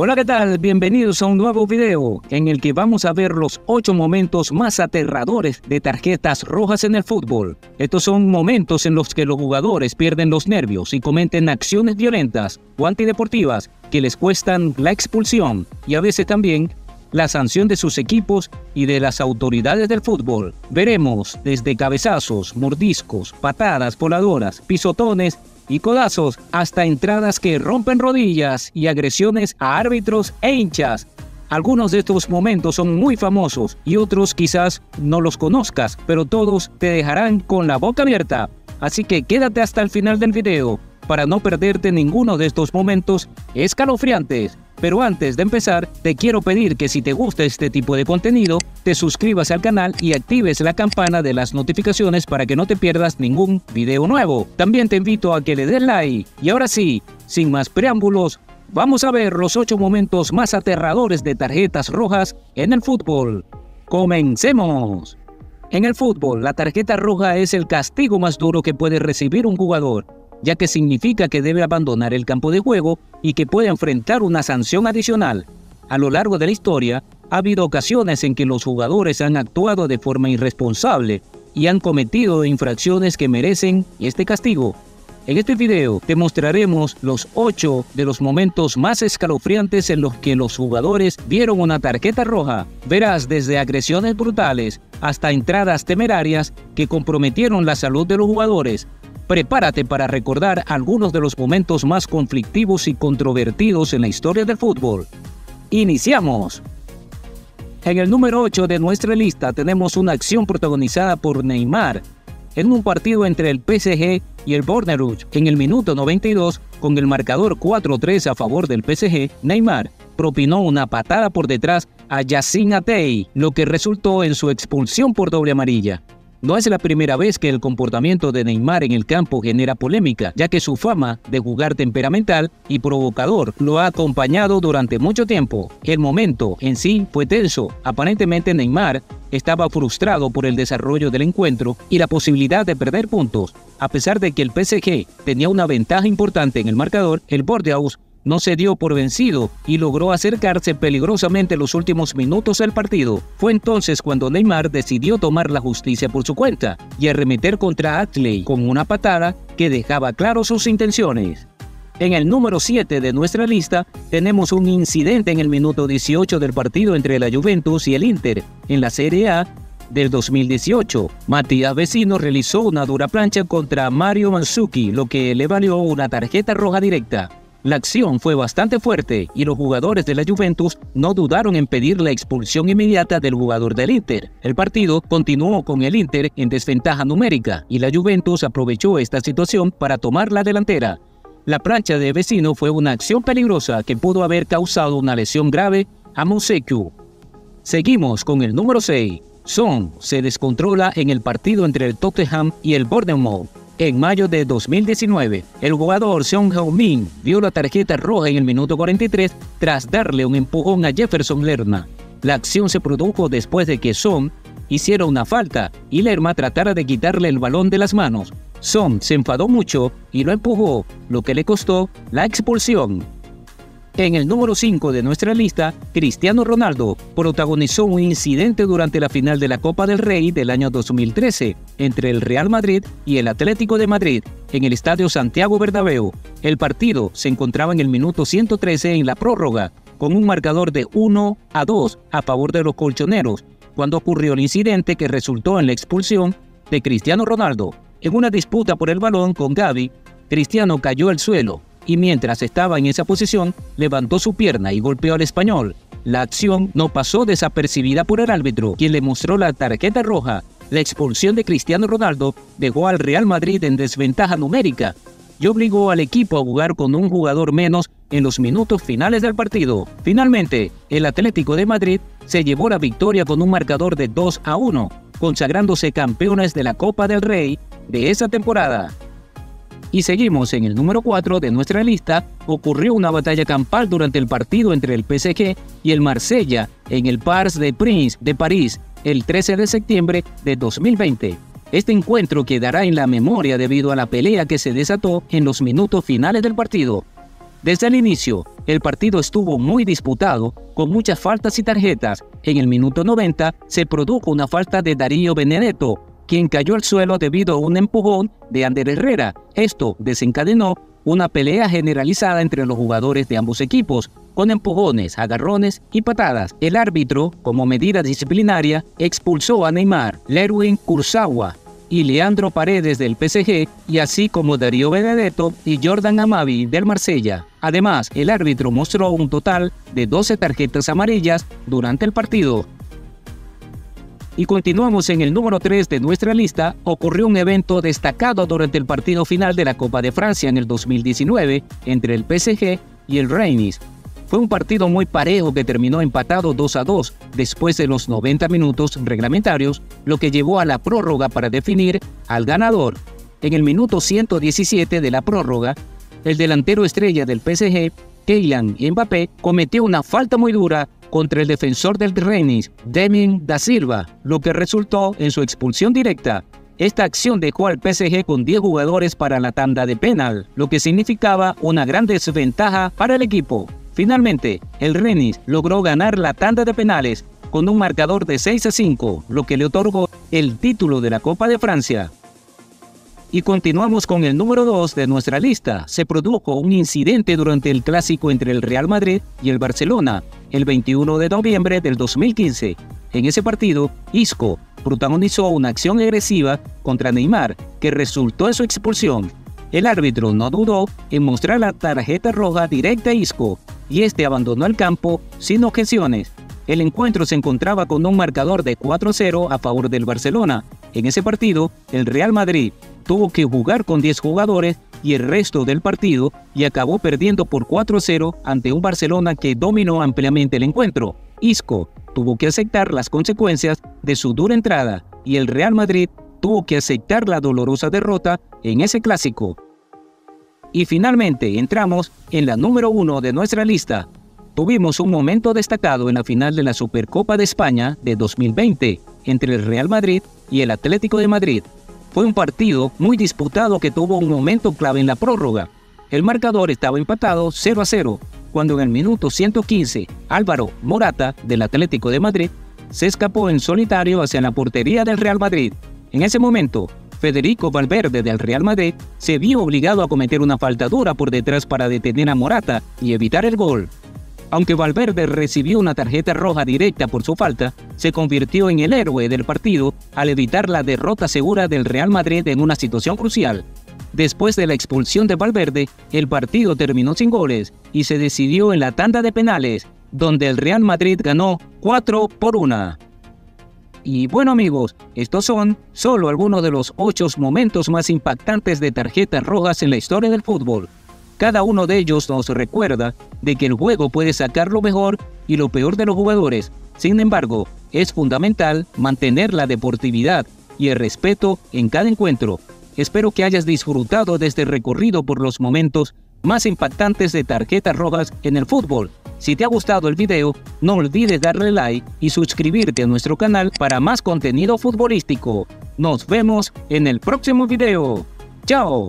Hola, ¿qué tal? Bienvenidos a un nuevo video en el que vamos a ver los 8 momentos más aterradores de tarjetas rojas en el fútbol. Estos son momentos en los que los jugadores pierden los nervios y cometen acciones violentas o antideportivas que les cuestan la expulsión y a veces también la sanción de sus equipos y de las autoridades del fútbol. Veremos desde cabezazos, mordiscos, patadas voladoras, pisotones y codazos, hasta entradas que rompen rodillas y agresiones a árbitros e hinchas. Algunos de estos momentos son muy famosos y otros quizás no los conozcas, pero todos te dejarán con la boca abierta. Así que quédate hasta el final del video para no perderte ninguno de estos momentos escalofriantes. Pero antes de empezar, te quiero pedir que si te gusta este tipo de contenido, te suscribas al canal y actives la campana de las notificaciones para que no te pierdas ningún video nuevo. También te invito a que le des like. Y ahora sí, sin más preámbulos, vamos a ver los 8 momentos más aterradores de tarjetas rojas en el fútbol. ¡Comencemos! En el fútbol, la tarjeta roja es el castigo más duro que puede recibir un jugador, ya que significa que debe abandonar el campo de juego y que puede enfrentar una sanción adicional. A lo largo de la historia, ha habido ocasiones en que los jugadores han actuado de forma irresponsable y han cometido infracciones que merecen este castigo. En este video te mostraremos los 8 de los momentos más escalofriantes en los que los jugadores vieron una tarjeta roja. Verás desde agresiones brutales hasta entradas temerarias que comprometieron la salud de los jugadores. Prepárate para recordar algunos de los momentos más conflictivos y controvertidos en la historia del fútbol. ¡Iniciamos! En el número 8 de nuestra lista tenemos una acción protagonizada por Neymar en un partido entre el PSG y el Bournemouth. En el minuto 92, con el marcador 4-3 a favor del PSG, Neymar propinó una patada por detrás a Yacine Atei, lo que resultó en su expulsión por doble amarilla. No es la primera vez que el comportamiento de Neymar en el campo genera polémica, ya que su fama de jugar temperamental y provocador lo ha acompañado durante mucho tiempo. El momento en sí fue tenso. Aparentemente Neymar estaba frustrado por el desarrollo del encuentro y la posibilidad de perder puntos. A pesar de que el PSG tenía una ventaja importante en el marcador, el Bordeaux no se dio por vencido y logró acercarse peligrosamente en los últimos minutos del partido. Fue entonces cuando Neymar decidió tomar la justicia por su cuenta y arremeter contra Atlético con una patada que dejaba claro sus intenciones. En el número 7 de nuestra lista tenemos un incidente en el minuto 18 del partido entre la Juventus y el Inter en la Serie A del 2018. Matías Vecino realizó una dura plancha contra Mario Mandzukic, lo que le valió una tarjeta roja directa. La acción fue bastante fuerte y los jugadores de la Juventus no dudaron en pedir la expulsión inmediata del jugador del Inter. El partido continuó con el Inter en desventaja numérica y la Juventus aprovechó esta situación para tomar la delantera. La plancha de Vecino fue una acción peligrosa que pudo haber causado una lesión grave a Mandzukic. Seguimos con el número 6. Son se descontrola en el partido entre el Tottenham y el Bournemouth. En mayo de 2019, el jugador Son Heung-min vio la tarjeta roja en el minuto 43 tras darle un empujón a Jefferson Lerma. La acción se produjo después de que Son hiciera una falta y Lerma tratara de quitarle el balón de las manos. Son se enfadó mucho y lo empujó, lo que le costó la expulsión. En el número 5 de nuestra lista, Cristiano Ronaldo protagonizó un incidente durante la final de la Copa del Rey del año 2013 entre el Real Madrid y el Atlético de Madrid en el estadio Santiago Bernabéu. El partido se encontraba en el minuto 113 en la prórroga, con un marcador de 1-2 a favor de los colchoneros, cuando ocurrió el incidente que resultó en la expulsión de Cristiano Ronaldo. En una disputa por el balón con Gavi, Cristiano cayó al suelo y mientras estaba en esa posición, levantó su pierna y golpeó al español. La acción no pasó desapercibida por el árbitro, quien le mostró la tarjeta roja. La expulsión de Cristiano Ronaldo dejó al Real Madrid en desventaja numérica y obligó al equipo a jugar con un jugador menos en los minutos finales del partido. Finalmente, el Atlético de Madrid se llevó la victoria con un marcador de 2-1, consagrándose campeones de la Copa del Rey de esa temporada. Y seguimos en el número 4 de nuestra lista. Ocurrió una batalla campal durante el partido entre el PSG y el Marsella en el Parc des Princes de París el 13 de septiembre de 2020. Este encuentro quedará en la memoria debido a la pelea que se desató en los minutos finales del partido. Desde el inicio, El partido estuvo muy disputado, con muchas faltas y tarjetas. En el minuto 90 se produjo una falta de Darío Benedetto, quien cayó al suelo debido a un empujón de Ander Herrera. Esto desencadenó una pelea generalizada entre los jugadores de ambos equipos, con empujones, agarrones y patadas. El árbitro, como medida disciplinaria, expulsó a Neymar, Layvin Kurzawa y Leandro Paredes del PSG, y así como Darío Benedetto y Jordan Amavi del Marsella. Además, el árbitro mostró un total de 12 tarjetas amarillas durante el partido. Y continuamos en el número 3 de nuestra lista. Ocurrió un evento destacado durante el partido final de la Copa de Francia en el 2019 entre el PSG y el Reims. Fue un partido muy parejo que terminó empatado 2-2 después de los 90 minutos reglamentarios, lo que llevó a la prórroga para definir al ganador. En el minuto 117 de la prórroga, el delantero estrella del PSG, Kylian Mbappé, cometió una falta muy dura contra el defensor del Rennes, Demin da Silva, lo que resultó en su expulsión directa. Esta acción dejó al PSG con 10 jugadores para la tanda de penal, lo que significaba una gran desventaja para el equipo. Finalmente, el Rennes logró ganar la tanda de penales con un marcador de 6-5, lo que le otorgó el título de la Copa de Francia. Y continuamos con el número 2 de nuestra lista. Se produjo un incidente durante el clásico entre el Real Madrid y el Barcelona, el 21 de noviembre del 2015. En ese partido, Isco protagonizó una acción agresiva contra Neymar, que resultó en su expulsión. El árbitro no dudó en mostrar la tarjeta roja directa a Isco, y este abandonó el campo sin objeciones. El encuentro se encontraba con un marcador de 4-0 a favor del Barcelona. En ese partido, el Real Madrid tuvo que jugar con 10 jugadores y el resto del partido, y acabó perdiendo por 4-0 ante un Barcelona que dominó ampliamente el encuentro. Isco tuvo que aceptar las consecuencias de su dura entrada, y el Real Madrid tuvo que aceptar la dolorosa derrota en ese clásico. Y finalmente entramos en la número 1 de nuestra lista. Tuvimos un momento destacado en la final de la Supercopa de España de 2020 entre el Real Madrid y el Atlético de Madrid. Fue un partido muy disputado que tuvo un momento clave en la prórroga. El marcador estaba empatado 0-0 cuando en el minuto 115 Álvaro Morata del Atlético de Madrid se escapó en solitario hacia la portería del Real Madrid. En ese momento, Federico Valverde del Real Madrid se vio obligado a cometer una falta dura por detrás para detener a Morata y evitar el gol. Aunque Valverde recibió una tarjeta roja directa por su falta, se convirtió en el héroe del partido al evitar la derrota segura del Real Madrid en una situación crucial. Después de la expulsión de Valverde, el partido terminó sin goles y se decidió en la tanda de penales, donde el Real Madrid ganó 4-1. Y bueno amigos, estos son solo algunos de los 8 momentos más impactantes de tarjetas rojas en la historia del fútbol. Cada uno de ellos nos recuerda de que el juego puede sacar lo mejor y lo peor de los jugadores. Sin embargo, es fundamental mantener la deportividad y el respeto en cada encuentro. Espero que hayas disfrutado de este recorrido por los momentos más impactantes de tarjetas rojas en el fútbol. Si te ha gustado el video, no olvides darle like y suscribirte a nuestro canal para más contenido futbolístico. Nos vemos en el próximo video. ¡Chao!